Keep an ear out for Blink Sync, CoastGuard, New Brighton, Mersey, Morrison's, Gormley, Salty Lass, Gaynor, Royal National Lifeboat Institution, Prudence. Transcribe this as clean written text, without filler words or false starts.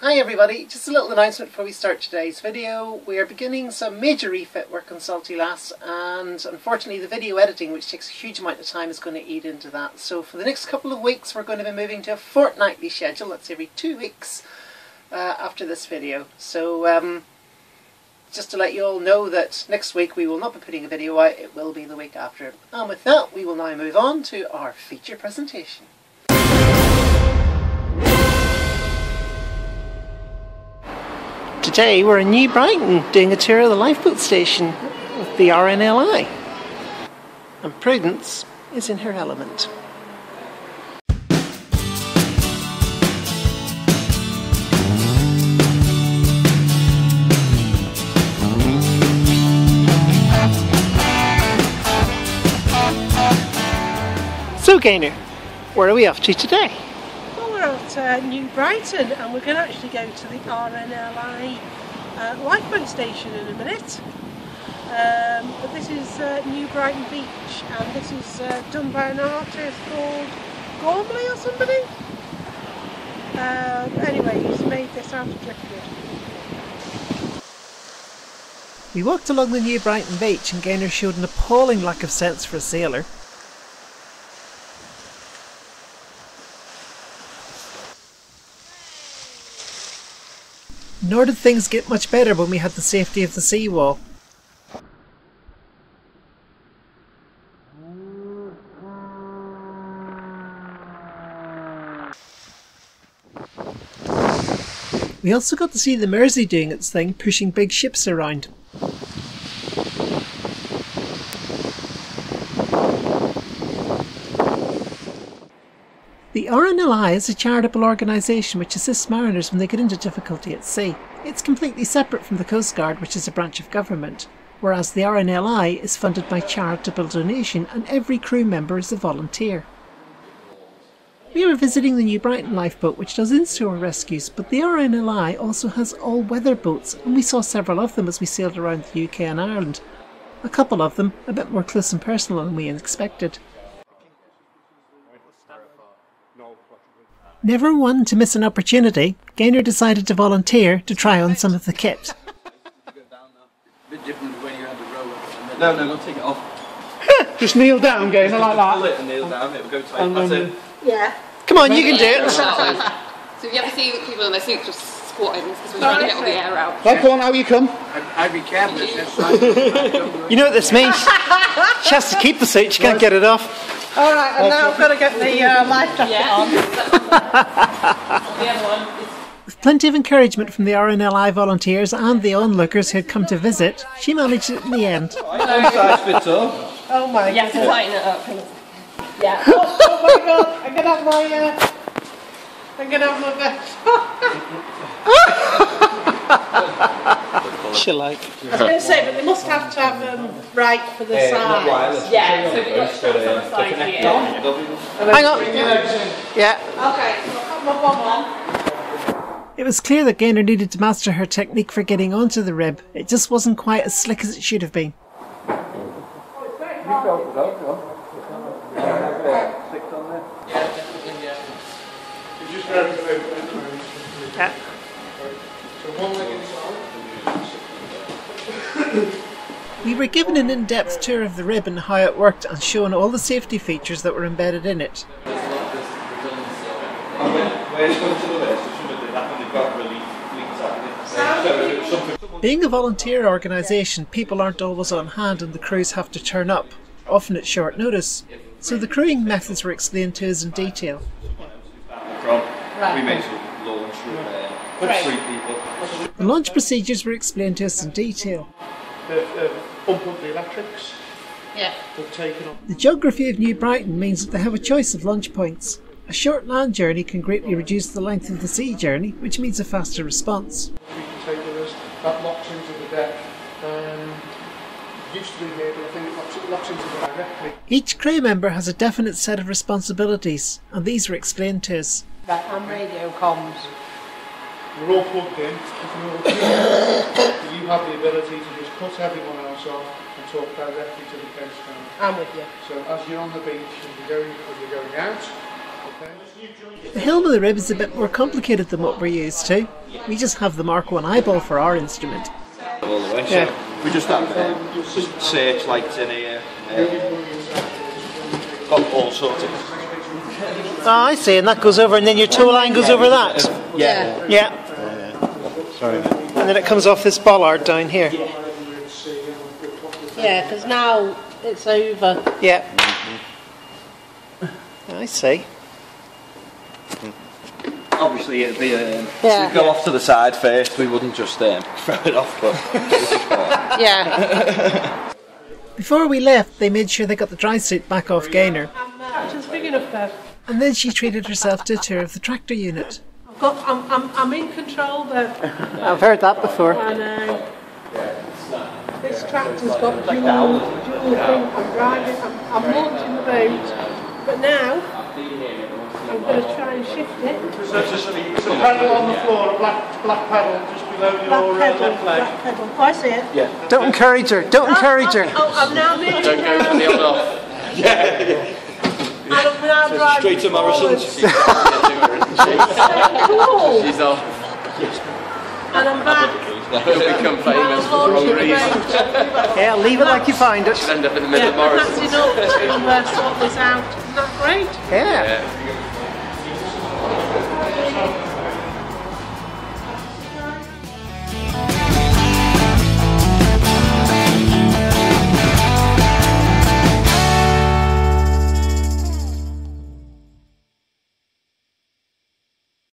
Hi everybody, just a little announcement before we start today's video. We are beginning some major refit work on Salty Lass, and unfortunately the video editing, which takes a huge amount of time, is going to eat into that. So for the next couple of weeks we're going to be moving to a fortnightly schedule. That's every 2 weeks after this video. So just to let you all know that next week we will not be putting a video out, it will be the week after. And with that we will now move on to our feature presentation. Today we're in New Brighton doing a tour of the lifeboat station with the RNLI, and Prudence is in her element. So Gaynor, where are we off to today? At New Brighton, and we're going to actually go to the RNLI lifeboat station in a minute. But this is New Brighton Beach, and this is done by an artist called Gormley or somebody. Anyway, he's made this out of driftwood. We walked along the New Brighton Beach, and Gaynor showed an appalling lack of sense for a sailor. Nor did things get much better when we had the safety of the seawall. We also got to see the Mersey doing its thing, pushing big ships around. The RNLI is a charitable organisation which assists mariners when they get into difficulty at sea. It's completely separate from the CoastGuard, which is a branch of government, whereas the RNLI is funded by charitable donation and every crew member is a volunteer. We were visiting the New Brighton lifeboat, which does in-store rescues, but the RNLI also has all-weather boats, and we saw several of them as we sailed around the UK and Ireland. A couple of them a bit more close and personal than we expected. Never one to miss an opportunity, Gaynor decided to volunteer to try on some of the kit. A bit different when you're on the rower. No, take it off. Just kneel down, Gaynor, like that. Pull it and kneel down, it'll go tight. That's it. Yeah. Come on, you can do it. So if you ever see people in their suits just squatting, because we're trying to get all the air out. Well, come on, how you come? I'd be careful. You know what this means? She has to keep the suit, she can't get it off. Alright, and now I've got to get the life jacket on. With plenty of encouragement from the RNLI volunteers and the onlookers who had come to visit, she managed it in the end. Oh my god. You have to tighten it up. Yeah. Oh my god, I'm going to have my... I'm going to have my vest. She like. I was going to say, but they must have to have right for the side. Wireless, yeah, so we've got straps on the side here. Hang on. Yeah. Okay, so I'll put my bomb on. It was clear that Gaynor needed to master her technique for getting onto the rib. It just wasn't quite as slick as it should have been. Oh, it's very hard. You felt it up, Stick on there. Yeah, definitely, yeah. You just grab it away. Yeah. So one leg inside. We were given an in-depth tour of the rib and how it worked, and shown all the safety features that were embedded in it. Being a volunteer organisation, people aren't always on hand and the crews have to turn up, often at short notice, so the crewing methods were explained to us in detail. The launch procedures were explained to us in detail. Pump up the electrics. Yeah. The geography of New Brighton means that they have a choice of launch points. A short land journey can greatly reduce the length of the sea journey, which means a faster response. We can take with us, that locks into the deck. Used to be here, but I think it locks into the directly. Each crew member has a definite set of responsibilities, and these were explained to us. Right, and radio comms. We're all plugged in. You have the ability to just cut everyone else off and talk directly to the coastguard. I'm with you. So as you're on the beach, as you're going out, okay? The helm of the rib is a bit more complicated than what we're used to. We just have the Mark 1 eyeball for our instrument. All the way, yeah. So we just have search lights in here, got all sorts of... Oh, I see, and that goes over, and then your tow line goes over that? Yeah. Sorry. And then it comes off this bollard down here? Yeah, because now it's over. Yeah. Mm-hmm. I see. Obviously, it'd be we'd go off to the side first. We wouldn't just throw it off. But Before we left, they made sure they got the dry suit back off Gaynor. She's big enough there. And then she treated herself to a tour of the tractor unit. I'm in control there. I've heard that before. I know. This tractor's got dual thing. I'm driving. I'm launching the boat, but now. I'm going to try and shift it. So just a paddle on the floor, a black paddle just below your left leg. Black paddle. Oh, I see it. Yeah. Don't encourage her. Don't encourage her. Oh, I'm now moving. Don't go from the other off. I'm now driving straight to Morrison's. She's cool. She's off. And I'm back. You'll become famous for the wrong reason. Yeah, leave it like you find it. She'll end up in the middle of Morrison's. That's enough. I'm going to sort this out. Isn't that great? Yeah.